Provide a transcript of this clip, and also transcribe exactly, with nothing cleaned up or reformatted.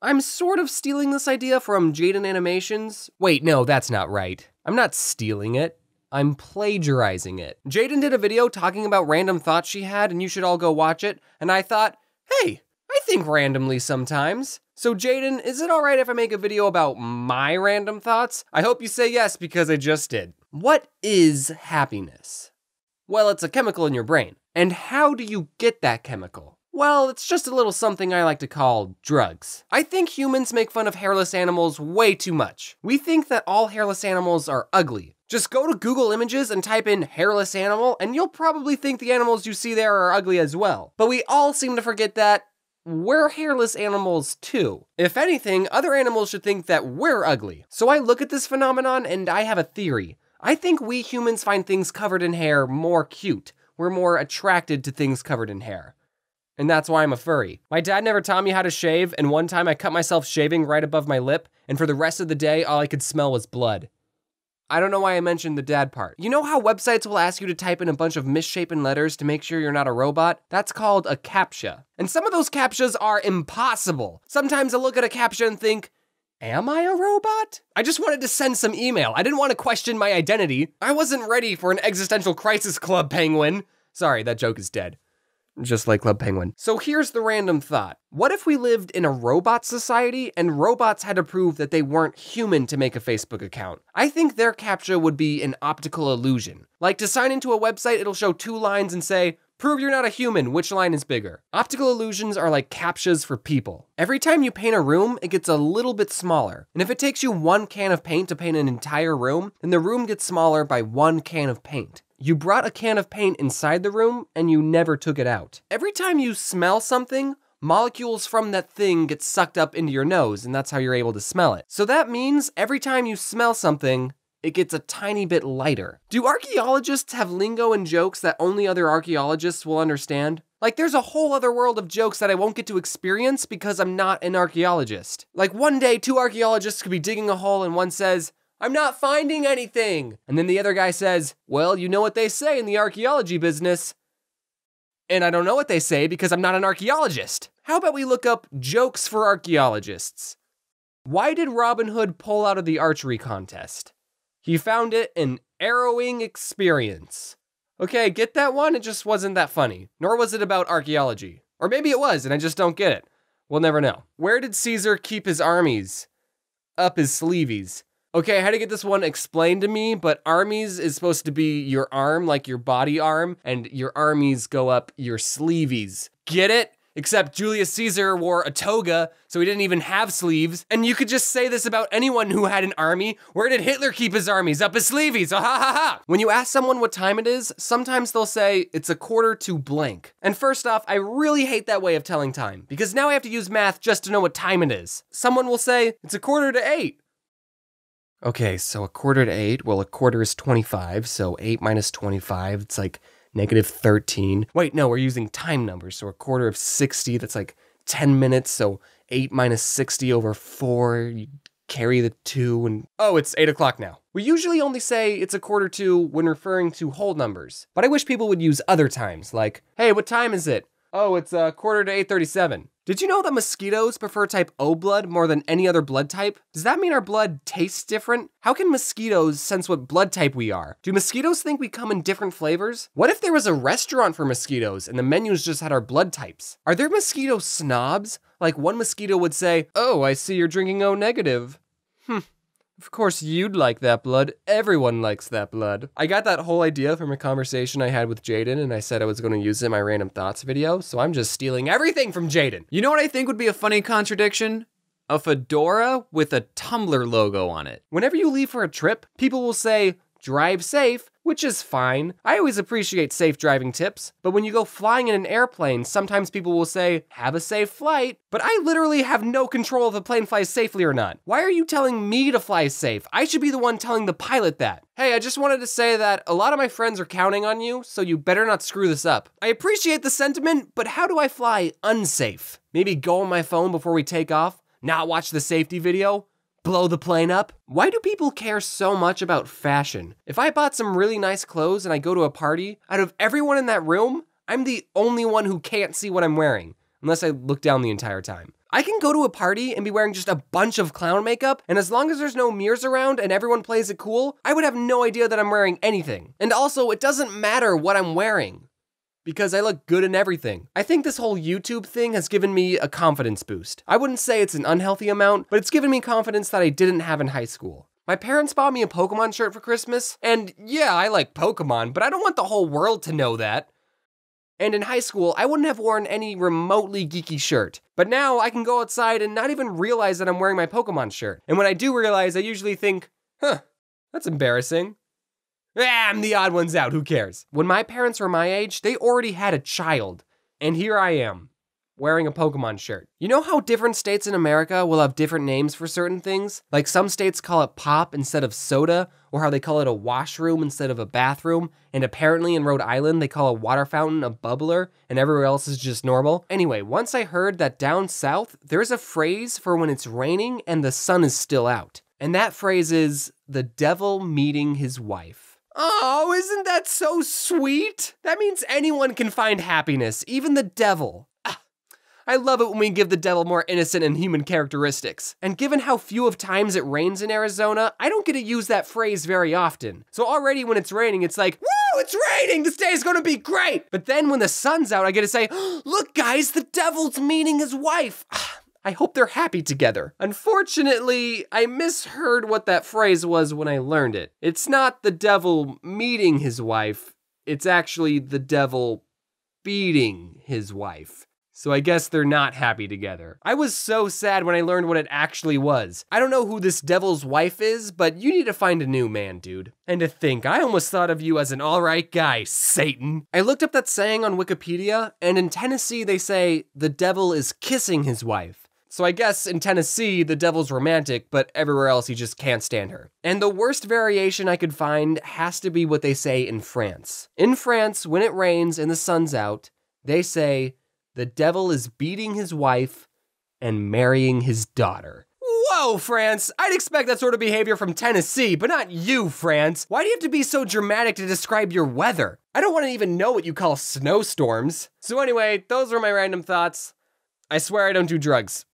I'm sort of stealing this idea from Jaiden Animations. Wait, no, that's not right. I'm not stealing it. I'm plagiarizing it. Jaiden did a video talking about random thoughts she had, and you should all go watch it, and I thought, hey, I think randomly sometimes. So Jaiden, is it all right if I make a video about my random thoughts? I hope you say yes, because I just did. What is happiness? Well, it's a chemical in your brain. And how do you get that chemical? Well, it's just a little something I like to call drugs. I think humans make fun of hairless animals way too much. We think that all hairless animals are ugly. Just go to Google Images and type in hairless animal, and you'll probably think the animals you see there are ugly as well. But we all seem to forget that we're hairless animals too. If anything, other animals should think that we're ugly. So I look at this phenomenon and I have a theory. I think we humans find things covered in hair more cute. We're more attracted to things covered in hair. And that's why I'm a furry. My dad never taught me how to shave, and one time I cut myself shaving right above my lip, and for the rest of the day, all I could smell was blood. I don't know why I mentioned the dad part. You know how websites will ask you to type in a bunch of misshapen letters to make sure you're not a robot? That's called a CAPTCHA. And some of those CAPTCHAs are impossible. Sometimes I look at a CAPTCHA and think, am I a robot? I just wanted to send some email. I didn't want to question my identity. I wasn't ready for an existential crisis, Club Penguin. Sorry, that joke is dead. Just like Club Penguin. So here's the random thought. What if we lived in a robot society and robots had to prove that they weren't human to make a Facebook account? I think their CAPTCHA would be an optical illusion. Like to sign into a website, it'll show two lines and say, prove you're not a human, which line is bigger? Optical illusions are like CAPTCHAs for people. Every time you paint a room, it gets a little bit smaller. And if it takes you one can of paint to paint an entire room, then the room gets smaller by one can of paint. You brought a can of paint inside the room, and you never took it out. Every time you smell something, molecules from that thing get sucked up into your nose, and that's how you're able to smell it. So that means every time you smell something, it gets a tiny bit lighter. Do archaeologists have lingo and jokes that only other archaeologists will understand? Like, there's a whole other world of jokes that I won't get to experience because I'm not an archaeologist. Like, one day, two archaeologists could be digging a hole, and one says, I'm not finding anything. And then the other guy says, well, you know what they say in the archaeology business. And I don't know what they say because I'm not an archaeologist. How about we look up jokes for archaeologists? Why did Robin Hood pull out of the archery contest? He found it an harrowing experience. Okay, get that one? It just wasn't that funny. Nor was it about archaeology. Or maybe it was and I just don't get it. We'll never know. Where did Caesar keep his armies? Up his sleeves. Okay, I had to get this one explained to me, but armies is supposed to be your arm, like your body arm, and your armies go up your sleeves. Get it? Except Julius Caesar wore a toga, so he didn't even have sleeves. And you could just say this about anyone who had an army. Where did Hitler keep his armies? Up his sleeves, ah, ha ha ha! When you ask someone what time it is, sometimes they'll say, it's a quarter to blank. And first off, I really hate that way of telling time, because now I have to use math just to know what time it is. Someone will say, it's a quarter to eight. Okay, so a quarter to eight, well, a quarter is twenty-five, so eight minus twenty-five, it's like negative thirteen. Wait, no, we're using time numbers, so a quarter of sixty, that's like ten minutes, so eight minus sixty over four, you carry the two, and oh, it's eight o'clock now. We usually only say it's a quarter to when referring to whole numbers, but I wish people would use other times, like, hey, what time is it? Oh, it's a quarter to eight thirty-seven. Did you know that mosquitoes prefer type O blood more than any other blood type? Does that mean our blood tastes different? How can mosquitoes sense what blood type we are? Do mosquitoes think we come in different flavors? What if there was a restaurant for mosquitoes and the menus just had our blood types? Are there mosquito snobs? Like one mosquito would say, oh, I see you're drinking O negative. Hmm. Of course you'd like that blood. Everyone likes that blood. I got that whole idea from a conversation I had with Jaiden, and I said I was going to use it in my random thoughts video, so I'm just stealing everything from Jaiden. You know what I think would be a funny contradiction? A fedora with a Tumblr logo on it. Whenever you leave for a trip, people will say, drive safe, which is fine. I always appreciate safe driving tips, but when you go flying in an airplane, sometimes people will say, have a safe flight, but I literally have no control if the plane flies safely or not. Why are you telling me to fly safe? I should be the one telling the pilot that. Hey, I just wanted to say that a lot of my friends are counting on you, so you better not screw this up. I appreciate the sentiment, but how do I fly unsafe? Maybe go on my phone before we take off, not watch the safety video? Blow the plane up? Why do people care so much about fashion? If I bought some really nice clothes and I go to a party, out of everyone in that room, I'm the only one who can't see what I'm wearing, unless I look down the entire time. I can go to a party and be wearing just a bunch of clown makeup, and as long as there's no mirrors around and everyone plays it cool, I would have no idea that I'm wearing anything. And also, it doesn't matter what I'm wearing, because I look good in everything. I think this whole YouTube thing has given me a confidence boost. I wouldn't say it's an unhealthy amount, but it's given me confidence that I didn't have in high school. My parents bought me a Pokemon shirt for Christmas, and yeah, I like Pokemon, but I don't want the whole world to know that. And in high school, I wouldn't have worn any remotely geeky shirt. But now I can go outside and not even realize that I'm wearing my Pokemon shirt. And when I do realize, I usually think, huh, that's embarrassing. Ah, I'm the odd ones out, who cares? When my parents were my age, they already had a child. And here I am, wearing a Pokemon shirt. You know how different states in America will have different names for certain things? Like some states call it pop instead of soda, or how they call it a washroom instead of a bathroom, and apparently in Rhode Island they call a water fountain a bubbler, and everywhere else is just normal. Anyway, once I heard that down south, there's a phrase for when it's raining and the sun is still out. And that phrase is, the devil meeting his wife. Oh, isn't that so sweet? That means anyone can find happiness, even the devil. I love it when we give the devil more innocent and human characteristics. And given how few of times it rains in Arizona, I don't get to use that phrase very often. So already when it's raining, it's like, woo, it's raining, this day is gonna be great. But then when the sun's out, I get to say, look guys, the devil's meeting his wife. I hope they're happy together. Unfortunately, I misheard what that phrase was when I learned it. It's not the devil meeting his wife, it's actually the devil beating his wife. So I guess they're not happy together. I was so sad when I learned what it actually was. I don't know who this devil's wife is, but you need to find a new man, dude. And to think, I almost thought of you as an all right guy, Satan. I looked up that saying on Wikipedia, and in Tennessee they say, the devil is kissing his wife. So I guess in Tennessee, the devil's romantic, but everywhere else he just can't stand her. And the worst variation I could find has to be what they say in France. In France, when it rains and the sun's out, they say, the devil is beating his wife and marrying his daughter. Whoa, France! I'd expect that sort of behavior from Tennessee, but not you, France. Why do you have to be so dramatic to describe your weather? I don't want to even know what you call snowstorms. So anyway, those were my random thoughts. I swear I don't do drugs.